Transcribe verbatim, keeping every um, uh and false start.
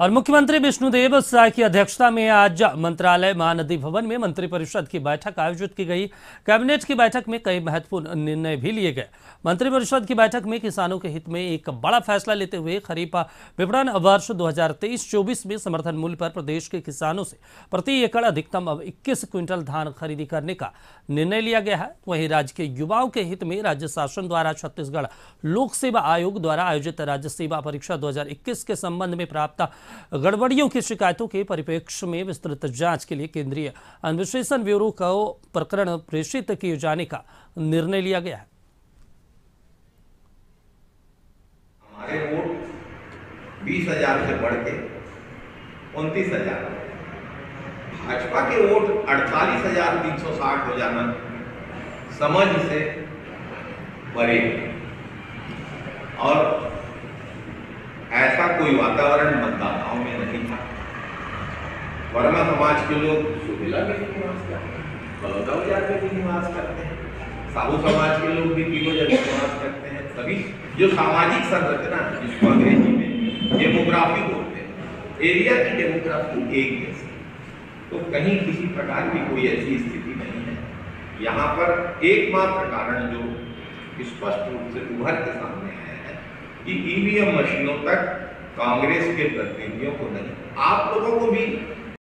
और मुख्यमंत्री विष्णुदेव स की अध्यक्षता में आज मंत्रालय महानदी भवन में मंत्रिपरिषद की बैठक आयोजित की गई। कैबिनेट की बैठक में कई महत्वपूर्ण निर्णय भी लिए गए। मंत्रिपरिषद की बैठक में किसानों के हित में एक बड़ा फैसला लेते हुए खरीफ विपणन वर्ष दो हज़ार तेईस चौबीस में समर्थन मूल्य पर प्रदेश के किसानों से प्रति एकड़ अधिकतम अब इक्कीस क्विंटल धान खरीदी करने का निर्णय लिया गया है। वहीं राज्य के युवाओं के हित में राज्य शासन द्वारा छत्तीसगढ़ लोक सेवा आयोग द्वारा आयोजित राज्य सेवा परीक्षा दो हजार इक्कीस के संबंध में प्राप्त गड़बड़ियों की शिकायतों के परिप्रेक्ष्य में विस्तृत जांच के लिए केंद्रीय अन्वेषण ब्यूरो का प्रकरण प्रेषित किए जाने का निर्णय लिया गया है। हमारे वोट बीस हजार से बढ़ के उनतीस हजार, भाजपा के वोट अड़तालीस हजार तीन सौ साठ हो जाना समझ से परे, और ऐसा कोई वातावरण मतदाताओं में नहीं था। वर्मा समाज के लोग सुबेला में भी निवास करते हैं, बलौदाबाजार में भी निवास करते हैं, साहू समाज के लोग भी तीनों जगह निवास करते हैं। सभी जो सामाजिक संरचना, जिसको अंग्रेजी में डेमोग्राफी बोलते हैं, एरिया की डेमोग्राफी एक जैसी, तो कहीं किसी प्रकार की कोई ऐसी स्थिति नहीं है। यहाँ पर एकमात्र कारण जो स्पष्ट रूप से उभर के सामने आया है कि ईवीएम मशीनों तक कांग्रेस के प्रतिनिधियों को नहीं, आप लोगों को भी